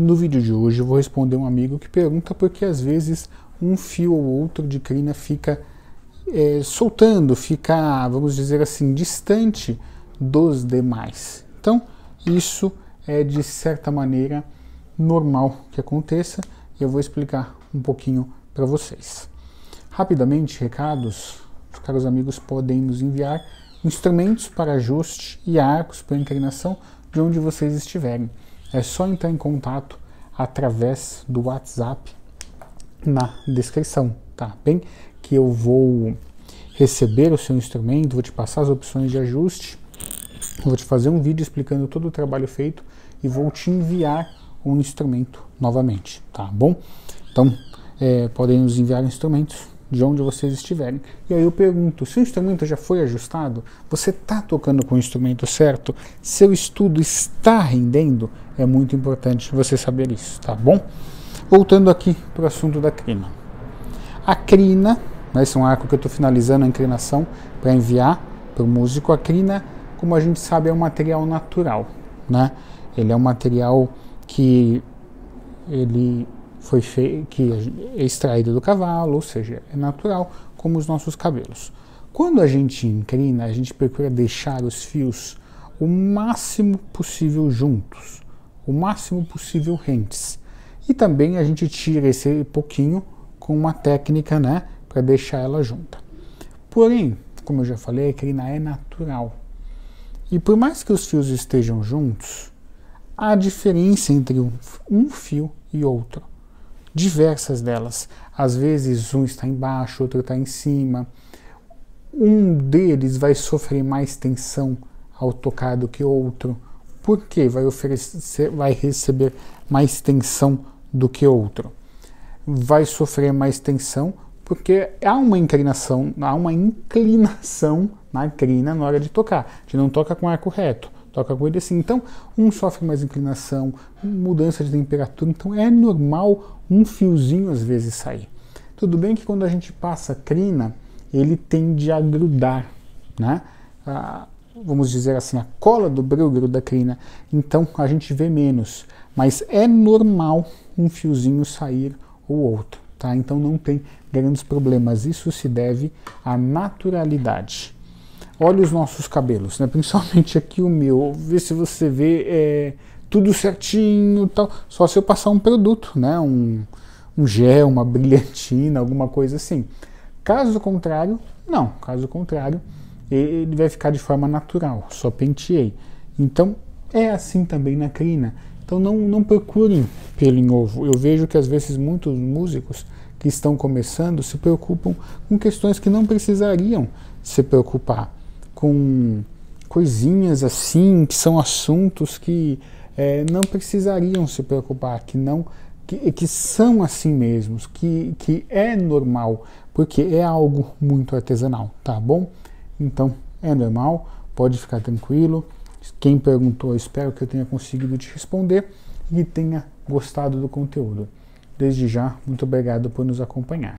No vídeo de hoje eu vou responder um amigo que pergunta por que às vezes um fio ou outro de crina fica soltando, fica, vamos dizer assim, distante dos demais. Então isso é de certa maneira normal que aconteça e eu vou explicar um pouquinho para vocês. Rapidamente, recados, os caros amigos podem nos enviar instrumentos para ajuste e arcos para inclinação de onde vocês estiverem. É só entrar em contato através do WhatsApp na descrição, tá bem? Que eu vou receber o seu instrumento, vou te passar as opções de ajuste, vou te fazer um vídeo explicando todo o trabalho feito e vou te enviar um instrumento novamente, tá bom? Então, podem nos enviar instrumentos de onde vocês estiverem. E aí eu pergunto, se o instrumento já foi ajustado, você está tocando com o instrumento certo? Seu estudo está rendendo? É muito importante você saber isso, tá bom? Voltando aqui para o assunto da crina. A crina, esse é um arco que eu estou finalizando a inclinação para enviar para o músico. A crina, como a gente sabe, é um material natural, né? Ele é um material que ele foi feito, que é extraído do cavalo, ou seja, é natural, como os nossos cabelos. Quando a gente encrina, a gente procura deixar os fios o máximo possível juntos, o máximo possível rentes. E também a gente tira esse pouquinho com uma técnica, né, para deixar ela junta. Porém, como eu já falei, a crina é natural. E por mais que os fios estejam juntos, há diferença entre um fio e outro. Diversas delas. Às vezes um está embaixo, outro está em cima. Um deles vai sofrer mais tensão ao tocar do que o outro. Por quê? Vai receber mais tensão do que outro. Vai sofrer mais tensão porque há uma inclinação na crina na hora de tocar. A gente não toca com arco reto, toca com ele assim. Então, um sofre mais inclinação, mudança de temperatura. Então, é normal um fiozinho às vezes sair. Tudo bem que quando a gente passa a crina, ele tende a grudar, né? Vamos dizer assim, a cola do brúgulo da crina. Então, a gente vê menos. Mas é normal um fiozinho sair ou outro, tá? Então, não tem grandes problemas. Isso se deve à naturalidade. Olha os nossos cabelos, né? Principalmente aqui o meu, vê se você vê tudo certinho, tal. Só se eu passar um produto, né? Um gel, uma brilhantina, alguma coisa assim. Caso contrário, não. Caso contrário, ele vai ficar de forma natural, só penteei. Então, é assim também na crina. Então, não procurem pelo em ovo. Eu vejo que às vezes muitos músicos que estão começando se preocupam com questões que não precisariam se preocupar, com coisinhas assim, que são assuntos que não precisariam se preocupar, que são assim mesmos, que é normal, porque é algo muito artesanal, tá bom? Então, é normal, pode ficar tranquilo. Quem perguntou, espero que eu tenha conseguido te responder e tenha gostado do conteúdo. Desde já, muito obrigado por nos acompanhar.